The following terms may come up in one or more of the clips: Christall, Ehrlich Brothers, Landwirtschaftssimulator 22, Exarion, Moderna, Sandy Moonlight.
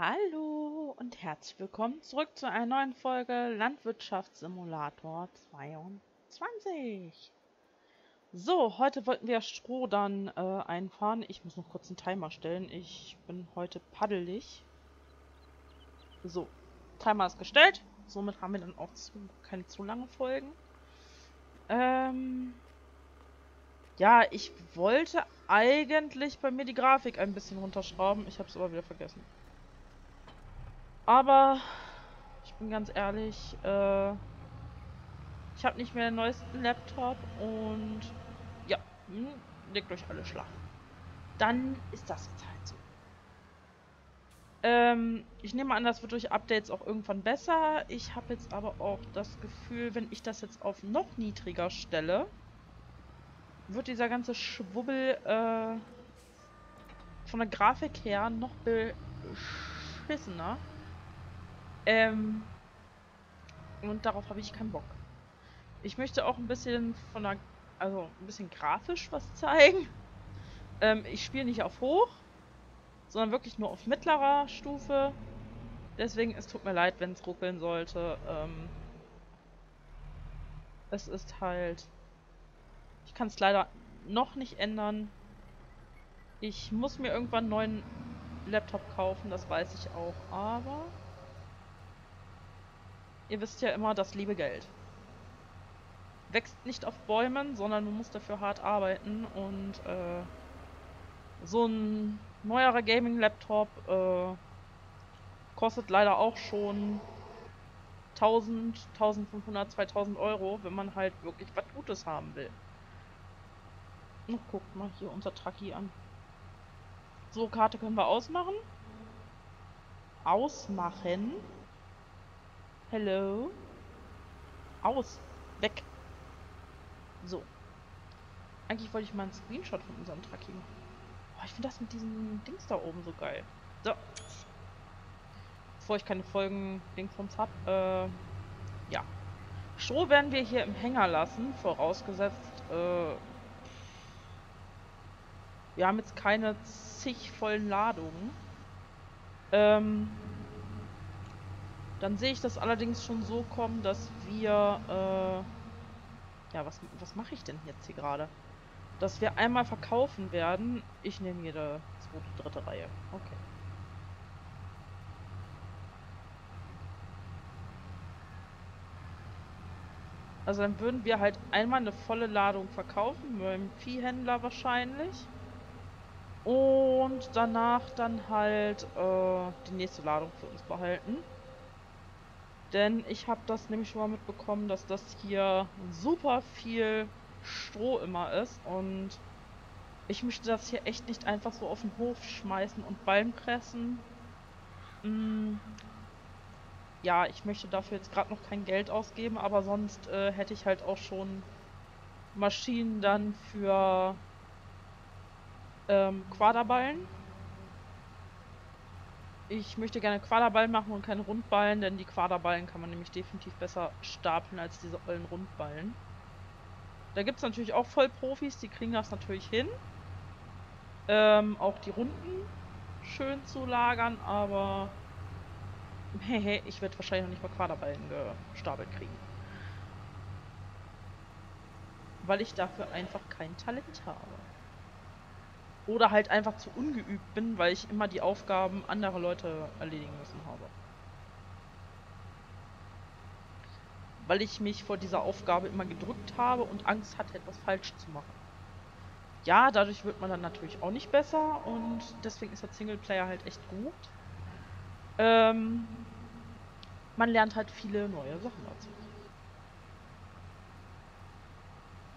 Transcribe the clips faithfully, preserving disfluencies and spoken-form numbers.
Hallo und herzlich willkommen zurück zu einer neuen Folge Landwirtschaftssimulator zweiundzwanzig. So, heute wollten wir Stroh dann äh, einfahren. Ich muss noch kurz einen Timer stellen. Ich bin heute paddelig. So, Timer ist gestellt. Somit haben wir dann auch zu, keine zu lange Folgen. Ähm... Ja, ich wollte eigentlich bei mir die Grafik ein bisschen runterschrauben. Ich habe es aber wieder vergessen. Aber ich bin ganz ehrlich, äh, ich habe nicht mehr den neuesten Laptop und ja, mh, legt euch alle schlafen. Dann ist das jetzt halt so. Ähm, ich nehme an, das wird durch Updates auch irgendwann besser. Ich habe jetzt aber auch das Gefühl, wenn ich das jetzt auf noch niedriger stelle, wird dieser ganze Schwubbel äh, von der Grafik her noch beschissener. Ähm, und darauf habe ich keinen Bock. Ich möchte auch ein bisschen von der, also ein bisschen grafisch was zeigen. Ähm, ich spiele nicht auf hoch, sondern wirklich nur auf mittlerer Stufe. Deswegen, es tut mir leid, wenn es ruckeln sollte. Ähm, es ist halt... Ich kann es leider noch nicht ändern. Ich muss mir irgendwann einen neuen Laptop kaufen, das weiß ich auch. Aber ihr wisst ja immer, das liebe Geld wächst nicht auf Bäumen, sondern man muss dafür hart arbeiten. Und äh, so ein neuerer Gaming-Laptop äh, kostet leider auch schon tausend, tausendfünfhundert, zweitausend Euro, wenn man halt wirklich was Gutes haben will. Guckt mal hier unser Trucky an. So, Karte können wir ausmachen. Ausmachen. Hello. Aus. Weg. So. Eigentlich wollte ich mal einen Screenshot von unserem Trucky machen. Oh, ich finde das mit diesen Dings da oben so geil. So. Bevor ich keine Folgen Dings von uns habe. Äh, ja. Stroh werden wir hier im Hänger lassen. Vorausgesetzt, äh, wir haben jetzt keine zig vollen Ladungen. Ähm, dann sehe ich das allerdings schon so kommen, dass wir... Äh, ja, was, was mache ich denn jetzt hier gerade? Dass wir einmal verkaufen werden. Ich nehme jede zweite, dritte Reihe. Okay. Also dann würden wir halt einmal eine volle Ladung verkaufen, mit dem Viehhändler wahrscheinlich. Und danach dann halt äh, die nächste Ladung für uns behalten. Denn ich habe das nämlich schon mal mitbekommen, dass das hier super viel Stroh immer ist. Und ich möchte das hier echt nicht einfach so auf den Hof schmeißen und Ballen pressen. Mm. Ja, ich möchte dafür jetzt gerade noch kein Geld ausgeben, aber sonst äh, hätte ich halt auch schon Maschinen dann für... Ähm, Quaderballen. Ich möchte gerne Quaderballen machen und keine Rundballen, denn die Quaderballen kann man nämlich definitiv besser stapeln als diese ollen Rundballen. Da gibt es natürlich auch Vollprofis, die kriegen das natürlich hin. Ähm, auch die Runden schön zu lagern, aber hehe, ich werde wahrscheinlich noch nicht mal Quaderballen gestapelt kriegen. Weil ich dafür einfach kein Talent habe. Oder halt einfach zu ungeübt bin, weil ich immer die Aufgaben anderer Leute erledigen müssen habe. Weil ich mich vor dieser Aufgabe immer gedrückt habe und Angst hatte, etwas falsch zu machen. Ja, dadurch wird man dann natürlich auch nicht besser und deswegen ist der Singleplayer halt echt gut. Ähm, man lernt halt viele neue Sachen dazu.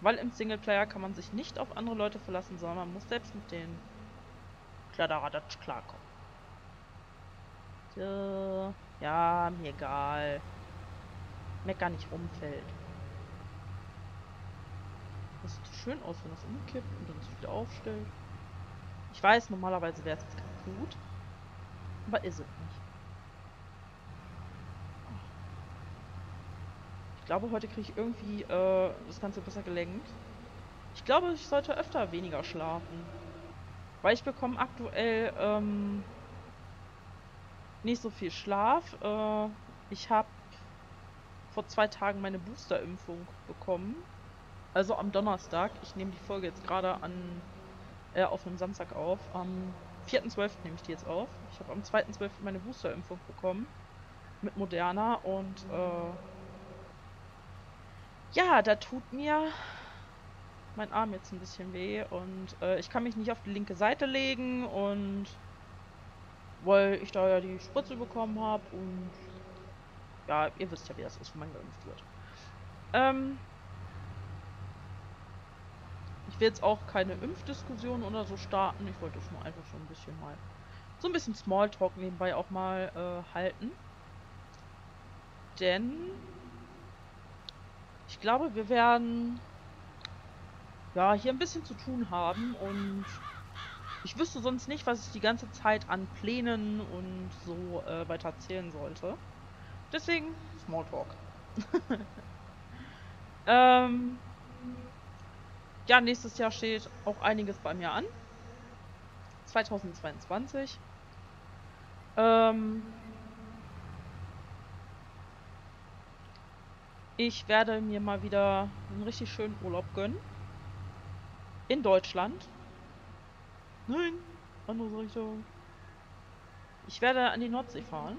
Weil im Singleplayer kann man sich nicht auf andere Leute verlassen, sondern man muss selbst mit den Kladderadatsch klarkommen. So. Ja, mir egal. Mecker nicht rumfällt. Das sieht so schön aus, wenn das umkippt und dann sich wieder aufstellt. Ich weiß, normalerweise wäre es jetzt kaputt. Aber ist es nicht. Ich glaube, heute kriege ich irgendwie äh, das Ganze besser gelenkt. Ich glaube, ich sollte öfter weniger schlafen. Weil ich bekomme aktuell ähm, nicht so viel Schlaf. Äh, ich habe vor zwei Tagen meine Boosterimpfung bekommen. Also am Donnerstag. Ich nehme die Folge jetzt gerade an äh, auf einem Samstag auf. Am vierten zwölften nehme ich die jetzt auf. Ich habe am zweiten zwölften meine Boosterimpfung bekommen. Mit Moderna. Und äh, ja, da tut mir mein Arm jetzt ein bisschen weh. Und äh, ich kann mich nicht auf die linke Seite legen. Und weil ich da ja die Spritze bekommen habe. Und ja, ihr wisst ja, wie das ist, wenn man geimpft wird. Ähm... Ich will jetzt auch keine Impfdiskussion oder so starten. Ich wollte schon einfach schon ein bisschen mal so ein bisschen Smalltalk nebenbei auch mal äh, halten. Denn ich glaube, wir werden ja hier ein bisschen zu tun haben und ich wüsste sonst nicht, was ich die ganze Zeit an Plänen und so äh, weiter erzählen sollte. Deswegen Smalltalk. ähm... Ja, nächstes Jahr steht auch einiges bei mir an. zweitausendzweiundzwanzig. Ähm ich werde mir mal wieder einen richtig schönen Urlaub gönnen. In Deutschland. Nein, andere Richtung. Ich werde an die Nordsee fahren.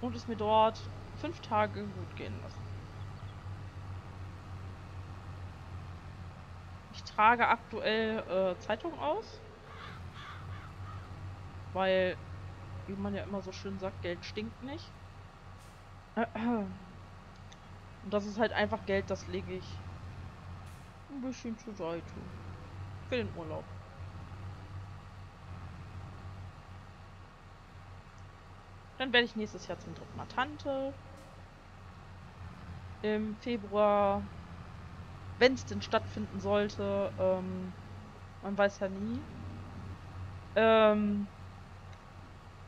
Und es mir dort fünf Tage gut gehen lassen. Ich trage aktuell äh, Zeitung aus, weil, wie man ja immer so schön sagt, Geld stinkt nicht. Und das ist halt einfach Geld, das lege ich ein bisschen zur Seite für den Urlaub. Dann werde ich nächstes Jahr zum dritten Mal Tante. Im Februar, wenn es denn stattfinden sollte, ähm, man weiß ja nie, ähm,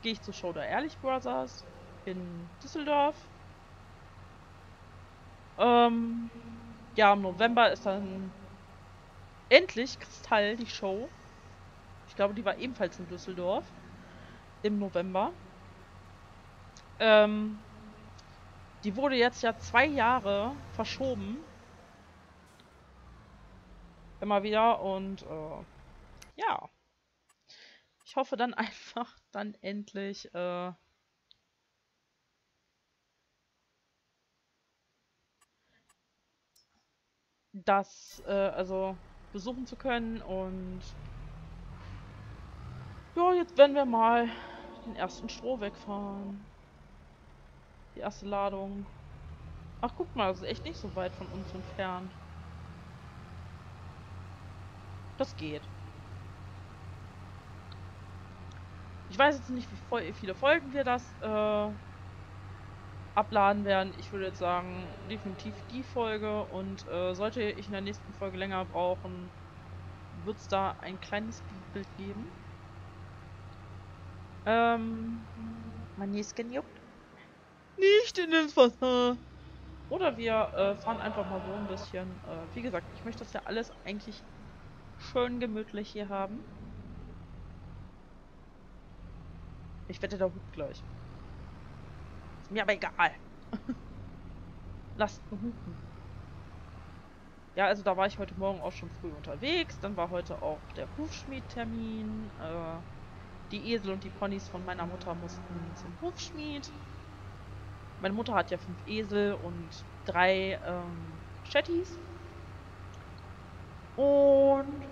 gehe ich zur Show der Ehrlich Brothers in Düsseldorf. Ähm, ja, im November ist dann endlich Christall, die Show. Ich glaube, die war ebenfalls in Düsseldorf im November. Ähm, die wurde jetzt ja zwei Jahre verschoben. Immer wieder und äh, ja, ich hoffe dann einfach dann endlich äh, das äh, also besuchen zu können und ja, jetzt werden wir mal den ersten Stroh wegfahren, die erste Ladung. Ach, guck mal, das ist echt nicht so weit von uns entfernt. Das geht. Ich weiß jetzt nicht, wie viele Folgen wir das äh, abladen werden. Ich würde jetzt sagen, definitiv die Folge. Und äh, sollte ich in der nächsten Folge länger brauchen, wird es da ein kleines Bild geben. Ähm, mein Näschen juckt. Nicht in das Wasser. Oder wir äh, fahren einfach mal so ein bisschen. Äh, wie gesagt, ich möchte das ja alles eigentlich schön gemütlich hier haben. Ich wette, der Hut gleich. Ist mir aber egal. Lasst ihn hupen. Ja, also da war ich heute Morgen auch schon früh unterwegs. Dann war heute auch der Hufschmiedtermin. Äh, die Esel und die Ponys von meiner Mutter mussten zum Hufschmied. Meine Mutter hat ja fünf Esel und drei ähm, Chatties. Und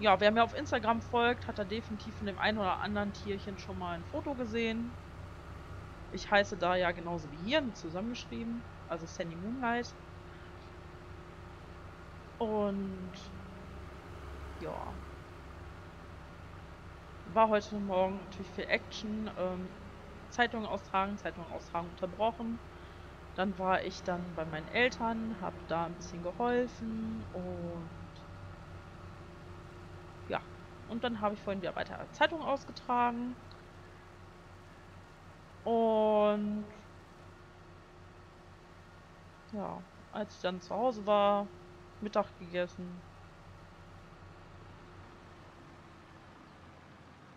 ja, wer mir auf Instagram folgt, hat da definitiv von dem einen oder anderen Tierchen schon mal ein Foto gesehen. Ich heiße da ja genauso wie hier, zusammengeschrieben, also Sandy Moonlight. Und ja, war heute Morgen natürlich viel Action. Ähm, Zeitung austragen, Zeitung austragen unterbrochen. Dann war ich dann bei meinen Eltern, habe da ein bisschen geholfen und ja, und dann habe ich vorhin wieder weiter Zeitung ausgetragen. Und ja, als ich dann zu Hause war, Mittag gegessen.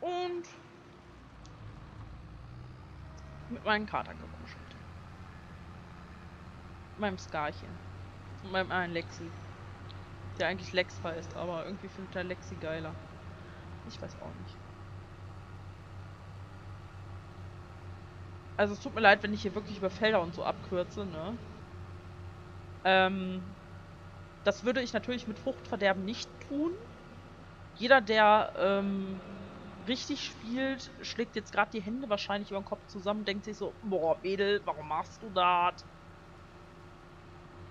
Und mit meinem Kater gekuschelt. Mit meinem Skarchen. Und meinem einen Lexi. Der eigentlich Lex heißt, aber irgendwie findet der Lexi geiler. Ich weiß auch nicht. Also es tut mir leid, wenn ich hier wirklich über Felder und so abkürze, ne? Ähm, das würde ich natürlich mit Fruchtverderben nicht tun. Jeder, der ähm, richtig spielt, schlägt jetzt gerade die Hände wahrscheinlich über den Kopf zusammen, denkt sich so, boah, Mädel, warum machst du das?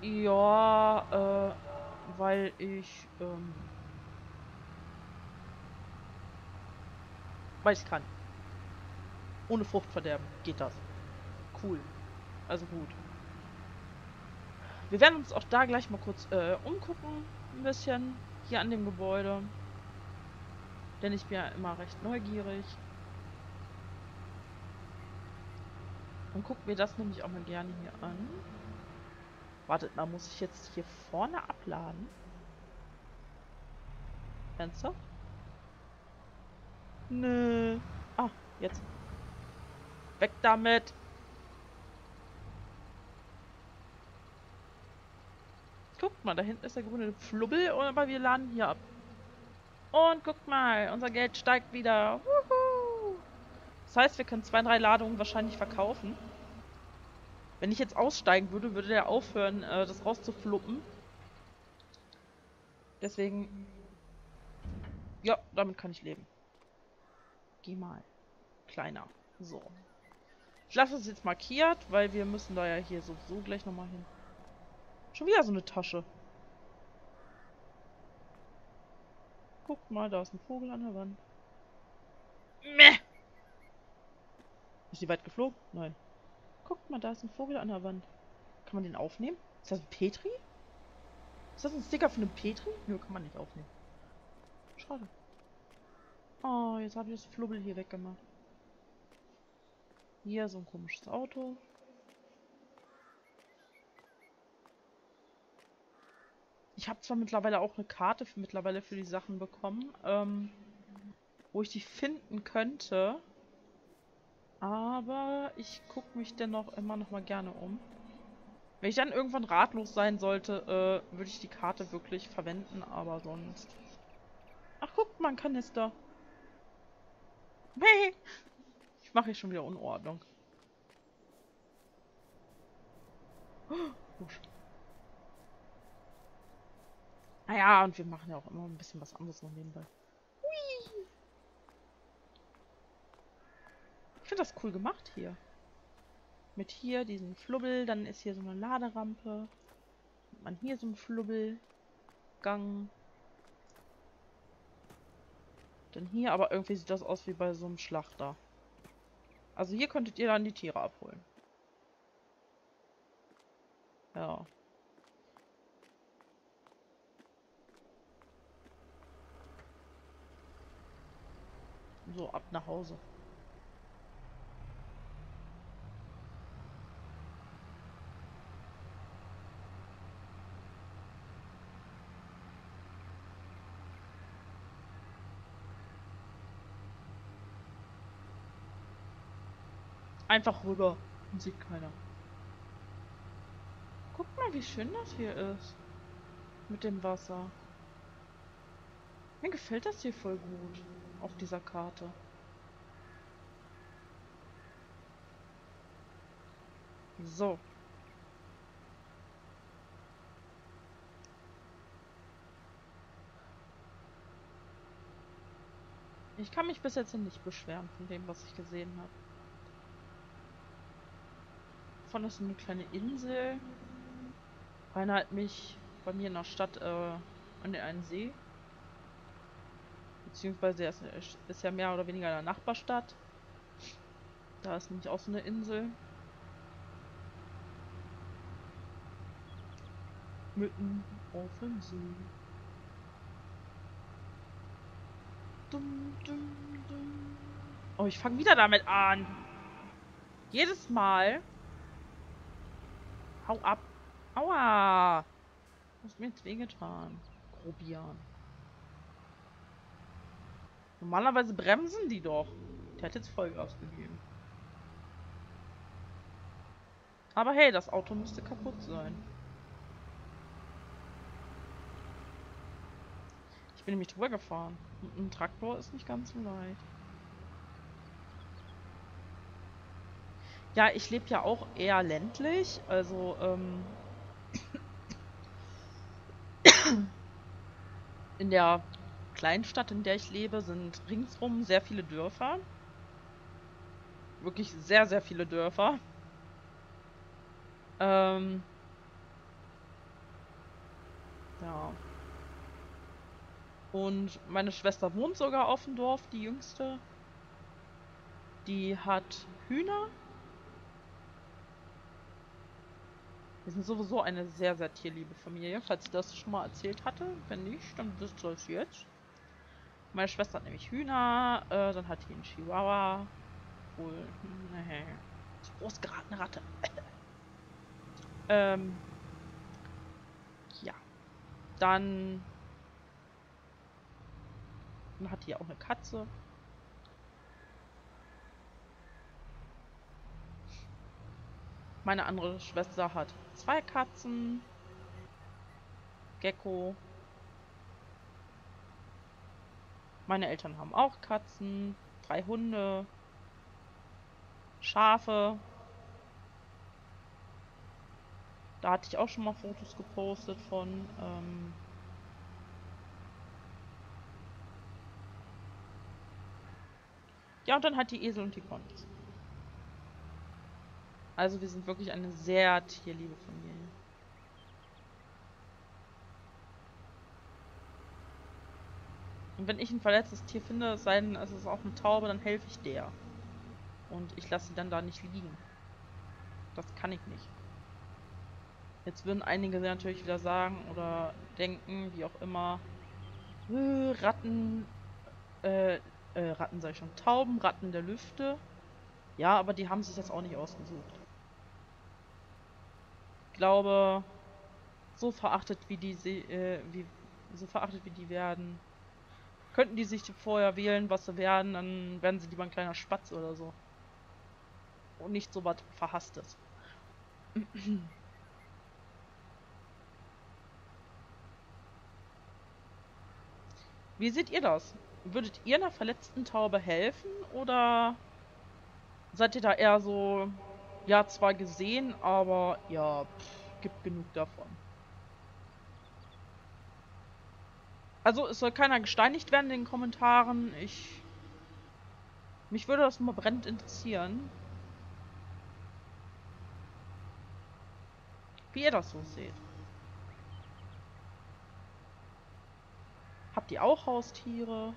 Ja, äh, weil ich, ähm, weil ich kann. Ohne Fruchtverderben geht das. Cool. Also gut. Wir werden uns auch da gleich mal kurz äh, umgucken. Ein bisschen. Hier an dem Gebäude. Denn ich bin ja immer recht neugierig. Und guck mir das nämlich auch mal gerne hier an. Wartet mal, muss ich jetzt hier vorne abladen? Fenster? Nö. Ah, jetzt. Weg damit! Guckt mal, da hinten ist der grüne Flubbel, aber wir laden hier ab. Und guckt mal, unser Geld steigt wieder. Wuhu! Das heißt, wir können zwei, drei Ladungen wahrscheinlich verkaufen. Wenn ich jetzt aussteigen würde, würde der aufhören, das rauszufluppen. Deswegen... Ja, damit kann ich leben. Geh mal. Kleiner. So. Ich lasse es jetzt markiert, weil wir müssen da ja hier sowieso gleich nochmal hin. Schon wieder so eine Tasche. Guck mal, da ist ein Vogel an der Wand. Meh! Ist die weit geflogen? Nein. Guck mal, da ist ein Vogel an der Wand. Kann man den aufnehmen? Ist das ein Petri? Ist das ein Sticker von einem Petri? Nö, kann man nicht aufnehmen. Schade. Oh, jetzt habe ich das Flubbel hier weggemacht. Hier so ein komisches Auto. Ich habe zwar mittlerweile auch eine Karte für, mittlerweile für die Sachen bekommen, ähm, wo ich die finden könnte. Aber ich gucke mich dennoch immer noch mal gerne um. Wenn ich dann irgendwann ratlos sein sollte, äh, würde ich die Karte wirklich verwenden, aber sonst... Ach guck, mal ein Kanister. Hey! Ich mache hier schon wieder Unordnung. Naja, und wir machen ja auch immer ein bisschen was anderes noch nebenbei. Hui! Ich finde das cool gemacht hier. Mit hier diesem Flubbel, dann ist hier so eine Laderampe. Und man hier so einen Flubbelgang. Dann hier, aber irgendwie sieht das aus wie bei so einem Schlachter. Also hier könntet ihr dann die Tiere abholen. Ja. So, ab nach Hause. Einfach rüber und sieht keiner. Guck mal, wie schön das hier ist. Mit dem Wasser. Mir gefällt das hier voll gut. Auf dieser Karte. So. Ich kann mich bis jetzt nicht beschweren von dem, was ich gesehen habe. Davon ist eine kleine Insel. Einer hat mich bei mir in der Stadt äh, an den einen See. Beziehungsweise er ist, ist ja mehr oder weniger in der Nachbarstadt. Da ist nämlich auch so eine Insel. Mitten auf dem See. Dum, dum, dum. Oh, ich fange wieder damit an. Jedes Mal. Hau ab. Aua. Das hat mir jetzt wehgetan. Grobian. Normalerweise bremsen die doch. Der hat jetzt Vollgas gegeben. Aber hey, das Auto müsste kaputt sein. Ich bin nämlich drüber gefahren. Ein Traktor ist nicht ganz so leicht. Ja, ich lebe ja auch eher ländlich. Also, ähm... in der Kleinstadt, in der ich lebe, sind ringsrum sehr viele Dörfer. Wirklich sehr, sehr viele Dörfer. Ähm... Ja... Und meine Schwester wohnt sogar auf dem Dorf, die Jüngste. Die hat Hühner. Wir sind sowieso eine sehr, sehr tierliebe Familie, falls ich das schon mal erzählt hatte. Wenn nicht, dann wisst ihr es jetzt. Meine Schwester hat nämlich Hühner, äh, dann hat die einen Chihuahua. Wohl, nee, groß geratene Ratte. ähm, ja. Dann... Dann hat die auch eine Katze. Meine andere Schwester hat zwei Katzen. Gecko. Meine Eltern haben auch Katzen. Drei Hunde. Schafe. Da hatte ich auch schon mal Fotos gepostet von... Ähm, Ja, und dann hat die Esel und die Ponys. Also wir sind wirklich eine sehr tierliebe Familie. Und wenn ich ein verletztes Tier finde, sei denn es ist auch eine Taube, dann helfe ich der. Und ich lasse sie dann da nicht liegen. Das kann ich nicht. Jetzt würden einige natürlich wieder sagen oder denken, wie auch immer, äh, Ratten, äh, Äh, Ratten sei schon, Tauben, Ratten der Lüfte. Ja, aber die haben sich das auch nicht ausgesucht. Ich glaube, so verachtet wie die äh, wie, so verachtet wie die werden. Könnten die sich vorher wählen, was sie werden, dann werden sie lieber ein kleiner Spatz oder so. Und nicht so was Verhasstes. Wie seht ihr das? Würdet ihr einer verletzten Taube helfen oder seid ihr da eher so, ja, zwar gesehen, aber ja, pff, gibt genug davon? Also es soll keiner gesteinigt werden in den Kommentaren. Ich, mich würde das mal brennend interessieren, wie ihr das so seht. Habt ihr auch Haustiere?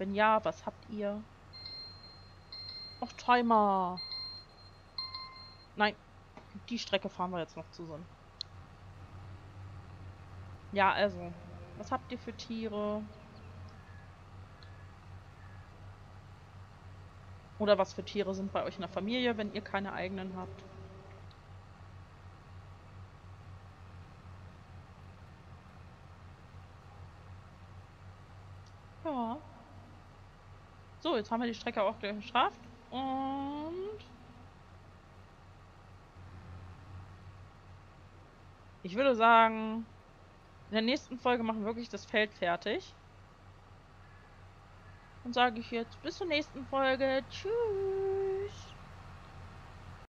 Wenn ja, was habt ihr? Och, Timer! Nein, die Strecke fahren wir jetzt noch zusammen. Ja, also, was habt ihr für Tiere? Oder was für Tiere sind bei euch in der Familie, wenn ihr keine eigenen habt? Ja. So, jetzt haben wir die Strecke auch geschafft und ich würde sagen, in der nächsten Folge machen wir wirklich das Feld fertig. Und sage ich jetzt bis zur nächsten Folge. Tschüss.